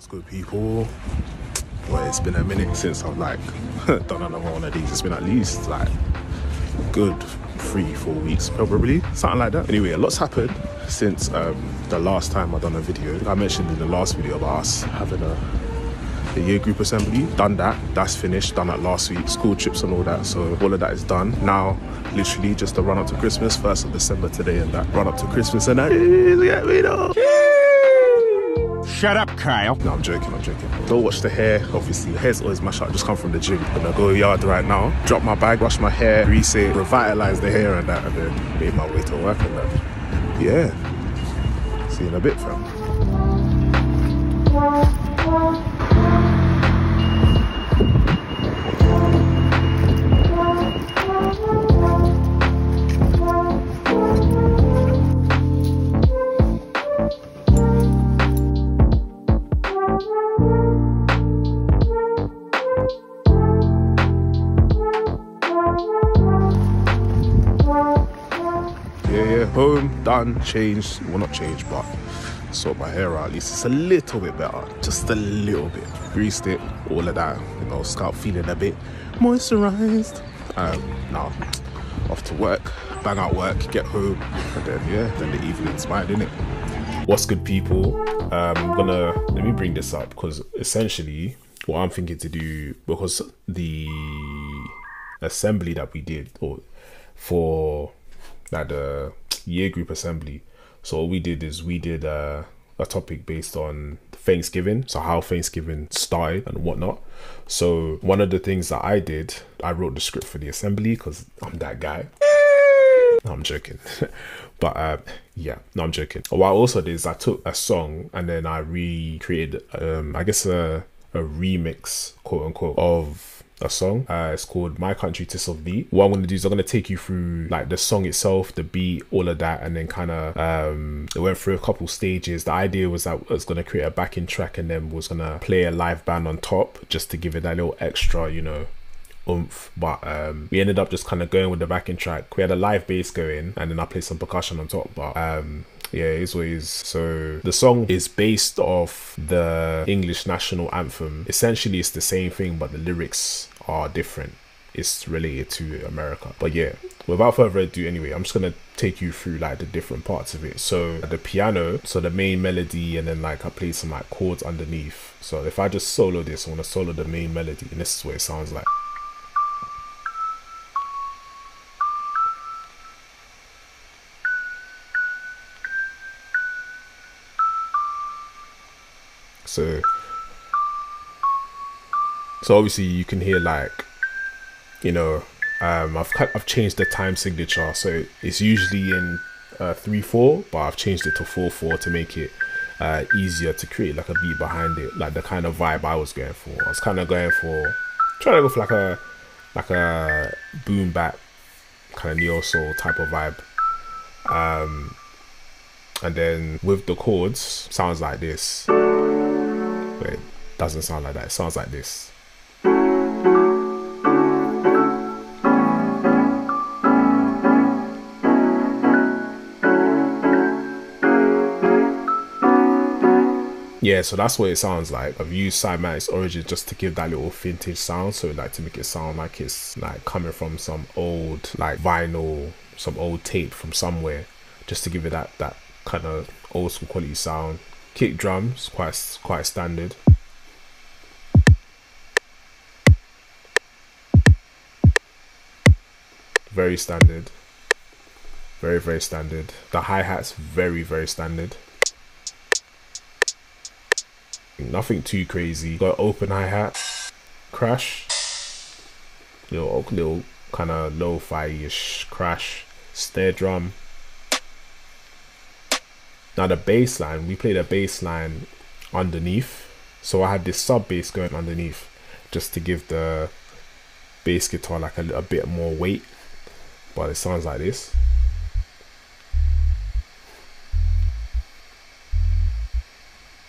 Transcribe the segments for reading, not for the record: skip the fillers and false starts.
What's good, people? Well, it's been a minute since I've done another one of these. It's been at least good 3-4 weeks probably, something like that. Anyway, a lot's happened since the last time I've done a video. I mentioned in the last video about us having the year group assembly. Done that, that's finished, done that last week, school trips and all that, so all of that is done. Now literally just the run up to Christmas, 1st of December today, and that run up to Christmas, and that is get me though. Shut up, Kyle. No, I'm joking. Don't watch the hair, obviously. The hair's always mashed up. I just come from the gym. I'm gonna go yard right now, drop my bag, wash my hair, grease it, revitalise the hair and that, and then make my way to work and that. Yeah. See you in a bit, fam. Home, done, changed. Well, not changed, but sort my hair out. At least it's a little bit better, just a little bit. Greased it, all of that, you know, scalp feeling a bit moisturized. Now off to work, bang out work, get home, and then yeah, then the evening's mine, innit? What's good, people? Let me bring this up, because essentially what I'm thinking to do, because the assembly that we did, or for the year group assembly, so what we did is we did a topic based on Thanksgiving, so how Thanksgiving started and whatnot. So one of the things that I did, I wrote the script for the assembly, because I'm that guy. No, I'm joking. But yeah, no, I'm joking. What I also did is I took a song and then I recreated I guess a remix, quote unquote, of a song. It's called My Country 'Tis of Thee. What I'm going to do is I'm going to take you through the song itself, the beat, all of that, and then kind of it went through a couple stages. The idea was that I was going to create a backing track and then was going to play a live band on top, just to give it that little extra, you know, oomph. But we ended up just kind of going with the backing track. We had a live bass going and then I played some percussion on top. But yeah, it is what it is. So the song is based off the English national anthem. Essentially it's the same thing, but the lyrics are different. It's related to America. But yeah, without further ado, anyway, I'm just gonna take you through the different parts of it. So the piano, so the main melody, and then I play some chords underneath. So if I just solo this, I want to solo the main melody, and this is what it sounds like. So obviously you can hear I've changed the time signature, so it's usually in 3/4, but I've changed it to 4/4 to make it easier to create a beat behind it, the kind of vibe I was going for. I was kind of going for trying to go for a boom bap kind of neo soul type of vibe. And then with the chords, sounds like this. But it doesn't sound like that, it sounds like this. Yeah, so that's what it sounds like. I've used Cymatics Origin just to give that little vintage sound, so to make it sound like it's coming from some old vinyl, some old tape from somewhere, just to give it that kind of old school quality sound. Kick drums, quite standard. Very standard. Very, very standard. The hi-hats, very, very standard. Nothing too crazy. Got open hi-hat, crash. Little kind of lo-fi-ish crash. Snare drum. Now the bass line, we played a bass line underneath, so I had this sub bass going underneath just to give the bass guitar a bit more weight, but it sounds like this.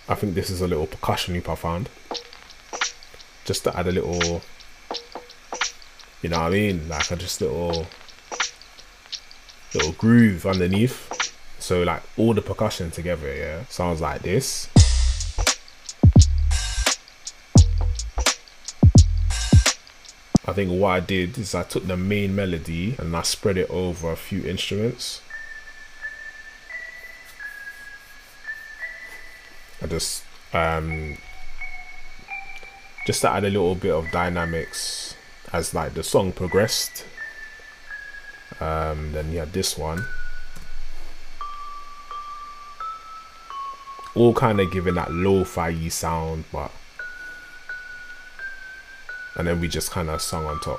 I think this is a little percussion loop I found, just to add a little, you know what I mean, a just little groove underneath. So all the percussion together, yeah, sounds like this. I think what I did is I took the main melody and I spread it over a few instruments. I just to add a little bit of dynamics as like the song progressed. Then you had this one, all kind of giving that lo-fi sound, but and then we just kind of sung on top.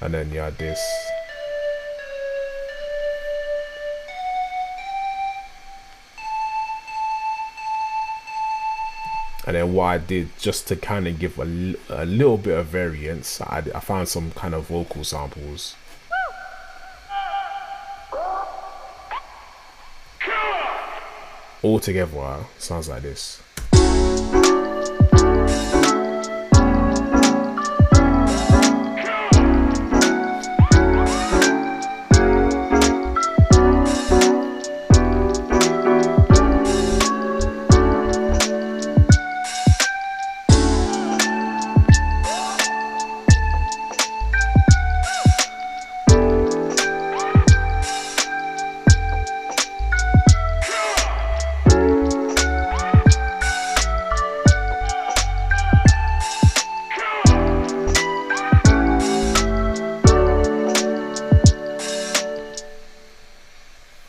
And then you had this. And then what I did, just to kind of give a little bit of variance, I found some kind of vocal samples. All together, sounds like this.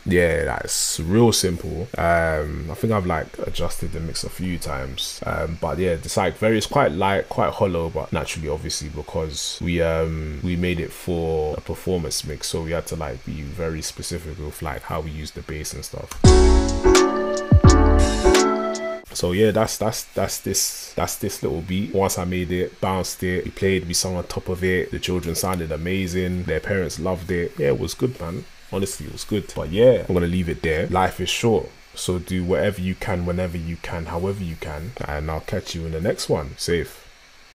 Yeah, that's real simple. I think I've like adjusted the mix a few times, but yeah, it's like it's quite light, quite hollow, but naturally, obviously, because we made it for a performance mix, so we had to like be very specific with like how we use the bass and stuff. So yeah, that's this little beat. Once I made it, bounced it, we played, we sung on top of it. The children sounded amazing. Their parents loved it. Yeah, it was good, man. Honestly, it was good. But yeah, I'm gonna leave it there. Life is short, so do whatever you can, whenever you can, however you can, and I'll catch you in the next one. Safe.